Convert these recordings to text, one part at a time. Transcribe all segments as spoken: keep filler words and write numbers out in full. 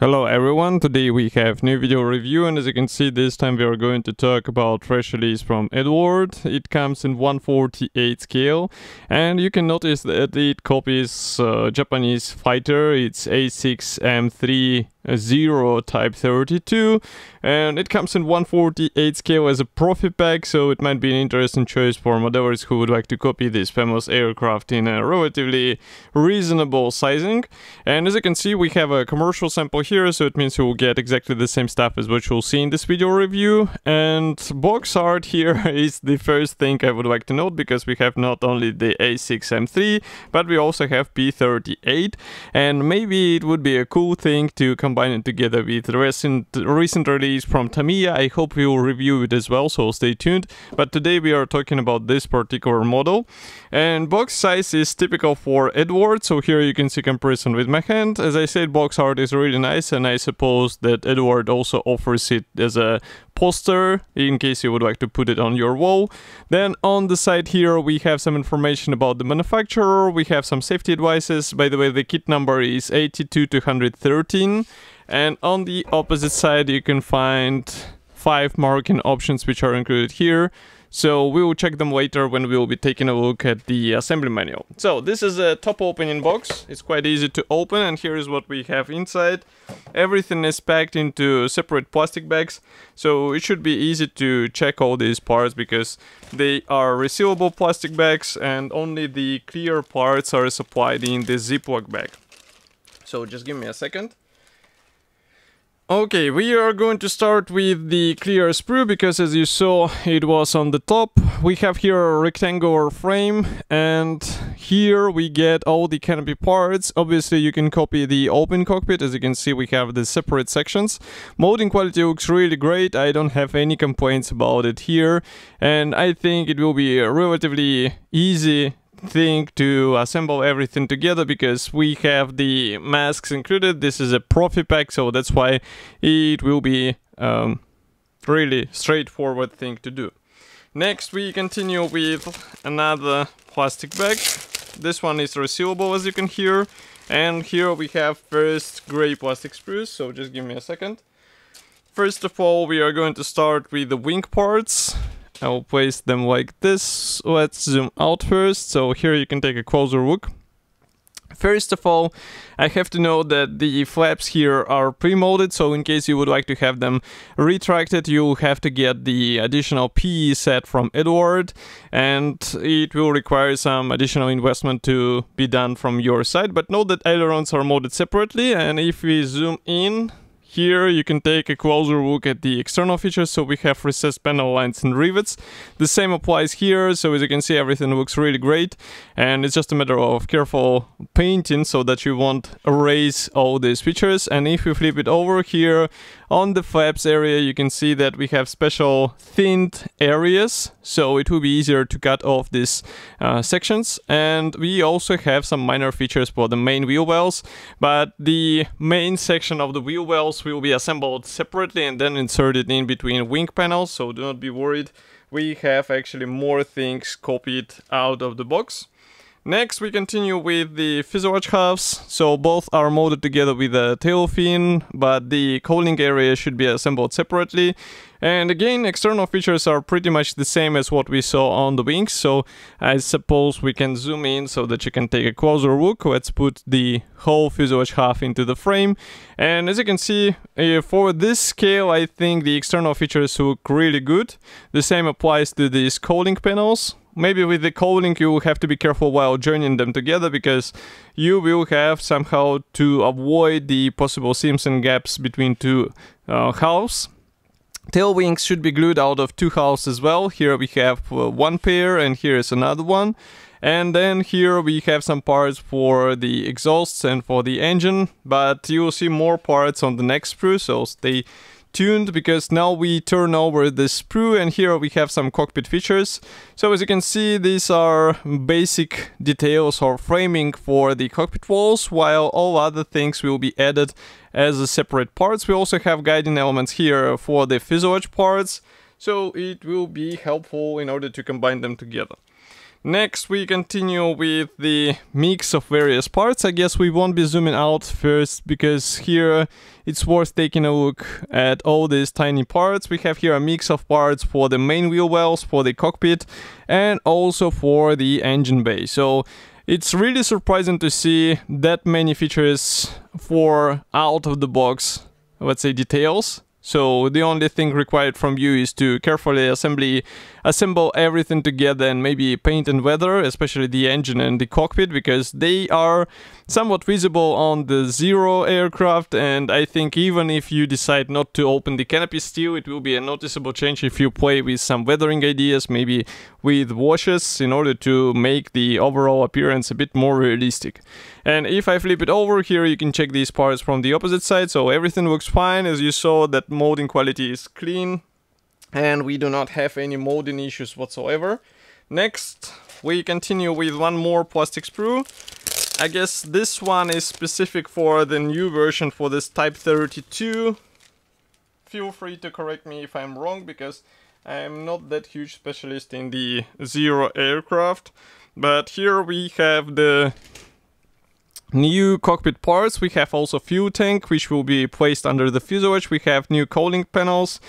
Hello everyone, today we have new video review, and as you can see this time we are going to talk about fresh release from Eduard. It comes in one forty-eight scale and you can notice that it copies uh, Japanese fighter. It's A six M three Type thirty-two and it comes in one forty-eight scale as a Profipack, so it might be an interesting choice for modelers who would like to copy this famous aircraft in a relatively reasonable sizing. And as you can see we have a commercial sample here here, so it means you will get exactly the same stuff as what you'll see in this video review. And box art here is the first thing I would like to note, because we have not only the A six M three, but we also have P thirty-eight, and maybe it would be a cool thing to combine it together with the recent, recent release from Tamiya. I hope we will review it as well, so stay tuned. But today we are talking about this particular model. And box size is typical for Eduard, so here you can see comparison with my hand. As I said, box art is really nice, and I suppose that Eduard also offers it as a poster in case you would like to put it on your wall. Then on the side here we have some information about the manufacturer, we have some safety advices. By the way, the kit number is eighty-two two thirteen, and on the opposite side you can find five marking options which are included here. So we will check them later when we will be taking a look at the assembly manual. So this is a top opening box. It's quite easy to open, and here is what we have inside. Everything is packed into separate plastic bags, so it should be easy to check all these parts because they are resealable plastic bags and only the clear parts are supplied in the Ziploc bag. So just give me a second. Okay, we are going to start with the clear sprue, because as you saw it was on the top. We have here a rectangular frame, and here we get all the canopy parts. Obviously you can copy the open cockpit. As you can see we have the separate sections. Molding quality looks really great, I don't have any complaints about it here, and I think it will be a relatively easy thing to assemble everything together because we have the masks included. This is a Profipack, so that's why it will be um, really straightforward thing to do. Next we continue with another plastic bag. This one is resealable, as you can hear, and here we have first gray plastic sprues, so just give me a second. First of all we are going to start with the wing parts. I will place them like this. Let's zoom out first, so here you can take a closer look. First of all, I have to note that the flaps here are pre-molded, so in case you would like to have them retracted, you'll have to get the additional P E set from Eduard, and it will require some additional investment to be done from your side. But note that ailerons are molded separately, and if we zoom in, here you can take a closer look at the external features. So we have recessed panel lines and rivets. The same applies here, so as you can see everything looks really great, and it's just a matter of careful painting so that you won't erase all these features. And if you flip it over here on the flaps area, you can see that we have special thinned areas, so it will be easier to cut off these uh, sections. And we also have some minor features for the main wheel wells, but the main section of the wheel wells will be assembled separately and then inserted in between wing panels, so do not be worried. We have actually more things copied out of the box. Next we continue with the fuselage halves, so both are molded together with a tail fin, but the cowling area should be assembled separately. And again, external features are pretty much the same as what we saw on the wings, so I suppose we can zoom in so that you can take a closer look. Let's put the whole fuselage half into the frame, and as you can see, uh, for this scale I think the external features look really good. The same applies to these cowling panels. Maybe with the cowling you will have to be careful while joining them together, because you will have somehow to avoid the possible seams and gaps between two uh, halves. Tail wings should be glued out of two halves as well. Here we have uh, one pair and here is another one. And then here we have some parts for the exhausts and for the engine, but you will see more parts on the next sprue, so stay tuned, because now we turn over the sprue and here we have some cockpit features. So as you can see, these are basic details or framing for the cockpit walls, while all other things will be added as a separate parts. We also have guiding elements here for the fuselage parts, so it will be helpful in order to combine them together. Next we continue with the mix of various parts. I guess we won't be zooming out first, because here it's worth taking a look at all these tiny parts. We have here a mix of parts for the main wheel wells, for the cockpit, and also for the engine bay. So it's really surprising to see that many features for out of the box, let's say, details. So the only thing required from you is to carefully assembly, assemble everything together and maybe paint and weather, especially the engine and the cockpit, because they are somewhat visible on the Zero aircraft, and I think even if you decide not to open the canopy still, it will be a noticeable change if you play with some weathering ideas, maybe with washes, in order to make the overall appearance a bit more realistic. And if I flip it over here, you can check these parts from the opposite side, so everything looks fine. As you saw, that molding quality is clean and we do not have any molding issues whatsoever. Next we continue with one more plastic sprue. I guess this one is specific for the new version, for this Type thirty-two. Feel free to correct me if I'm wrong, because I'm not that huge specialist in the Zero aircraft. But here we have the new cockpit parts. We have also fuel tank, which will be placed under the fuselage. We have new cooling panels,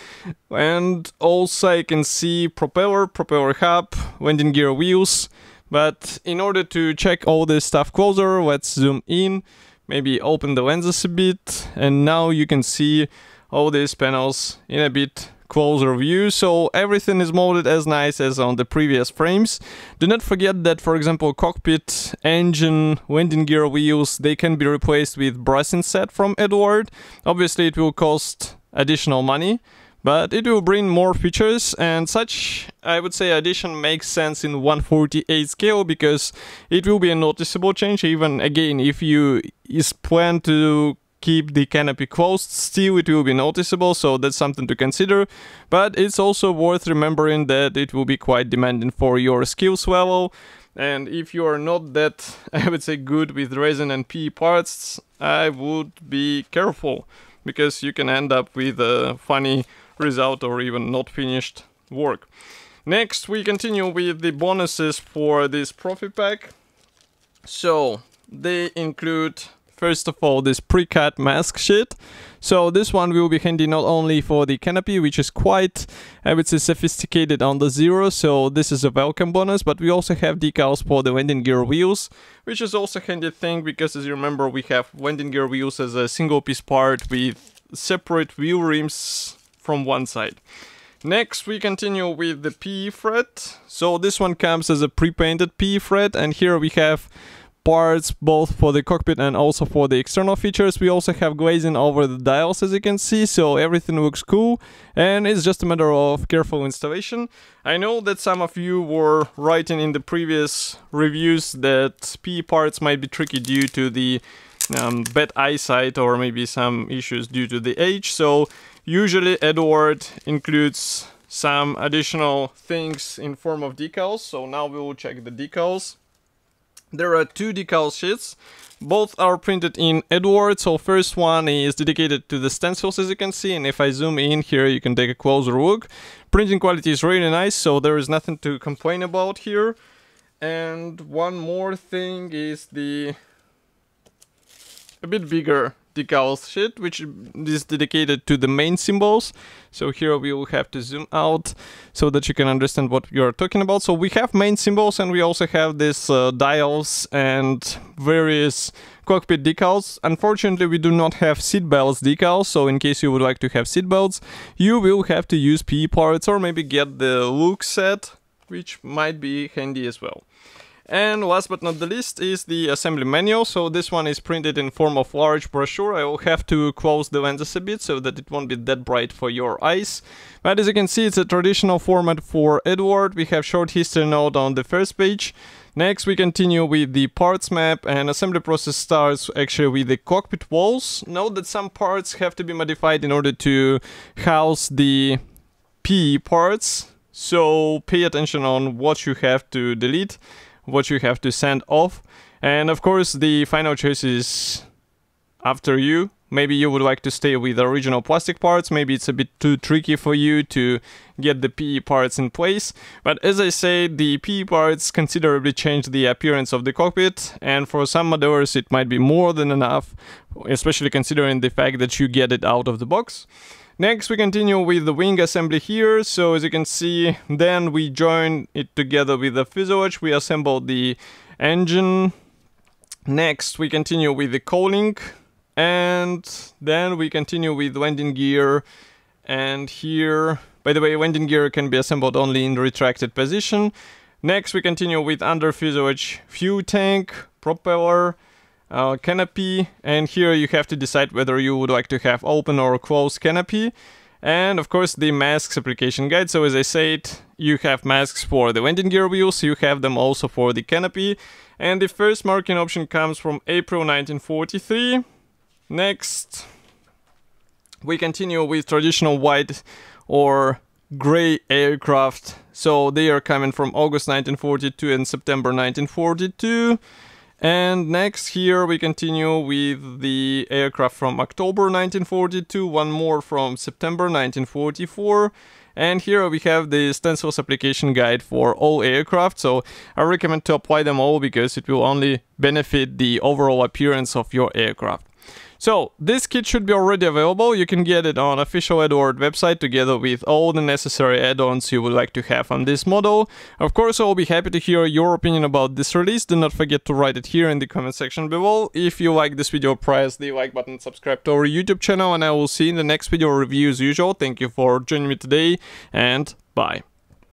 and also I can see propeller, propeller hub, landing gear wheels. But in order to check all this stuff closer, let's zoom in, maybe open the lenses a bit, and now you can see all these panels in a bit closer view. So everything is molded as nice as on the previous frames. Do not forget that, for example, cockpit, engine, landing gear wheels, they can be replaced with brass set from Eduard. Obviously it will cost additional money, but it will bring more features, and such, I would say, addition makes sense in one forty-eighth scale, because it will be a noticeable change. Even again, if you is plan to keep the canopy closed, still it will be noticeable, so that's something to consider. But it's also worth remembering that it will be quite demanding for your skills level, and if you are not that, I would say, good with resin and P E parts, I would be careful, because you can end up with a funny result or even not finished work. Next we continue with the bonuses for this Profipack. So they include, first of all, this pre-cut mask sheet. So this one will be handy not only for the canopy, which is quite, I would say, sophisticated on the Zero, so this is a welcome bonus, but we also have decals for the landing gear wheels, which is also a handy thing, because as you remember, we have landing gear wheels as a single piece part with separate wheel rims from one side. Next we continue with the P E fret. So this one comes as a pre-painted P E fret, and here we have parts both for the cockpit and also for the external features. We also have glazing over the dials, as you can see, so everything looks cool, and it's just a matter of careful installation. I know that some of you were writing in the previous reviews that P E parts might be tricky due to the um, bad eyesight, or maybe some issues due to the age, so usually Eduard includes some additional things in form of decals. So now we will check the decals. There are two decal sheets, both are printed in Eduard. So first one is dedicated to the stencils, as you can see, and if I zoom in here, you can take a closer look. Printing quality is really nice, so there is nothing to complain about here. And one more thing is the a bit bigger decal sheet, which is dedicated to the main symbols. So here we will have to zoom out so that you can understand what we are talking about. So we have main symbols, and we also have these uh, dials and various cockpit decals. Unfortunately, we do not have seatbelts decals, so in case you would like to have seatbelts, you will have to use P E parts, or maybe get the look set, which might be handy as well. And last but not the least is the assembly manual. So this one is printed in form of large brochure. I will have to close the lenses a bit so that it won't be that bright for your eyes. But as you can see, it's a traditional format for Eduard. We have short history note on the first page. Next we continue with the parts map, and assembly process starts actually with the cockpit walls. Note that some parts have to be modified in order to house the P E parts, so pay attention on what you have to delete, what you have to send off, and of course the final choice is after you, Maybe you would like to stay with the original plastic parts, maybe it's a bit too tricky for you to get the P E parts in place. But as I said, the P E parts considerably change the appearance of the cockpit, and for some maneuvers it might be more than enough, especially considering the fact that you get it out of the box. Next we continue with the wing assembly here, so as you can see, then we join it together with the fuselage, we assemble the engine. Next we continue with the cowling, and then we continue with landing gear, and here, by the way, landing gear can be assembled only in retracted position. Next we continue with under fuselage, fuel tank, propeller, Uh, canopy, and here you have to decide whether you would like to have open or closed canopy, and of course the masks application guide. So as I said, you have masks for the landing gear wheels, you have them also for the canopy, and the first marking option comes from April nineteen forty-three. Next we continue with traditional white or gray aircraft, so they are coming from August nineteen forty-two and September nineteen forty-two. And next here we continue with the aircraft from October nineteen forty-two, one more from September nineteen forty-four, and here we have the stencils application guide for all aircraft, so I recommend to apply them all because it will only benefit the overall appearance of your aircraft. So this kit should be already available, you can get it on official Eduard website together with all the necessary add-ons you would like to have on this model. Of course, I'll be happy to hear your opinion about this release, do not forget to write it here in the comment section below. If you like this video, press the like button, subscribe to our YouTube channel, and I will see you in the next video review as usual. Thank you for joining me today, and bye.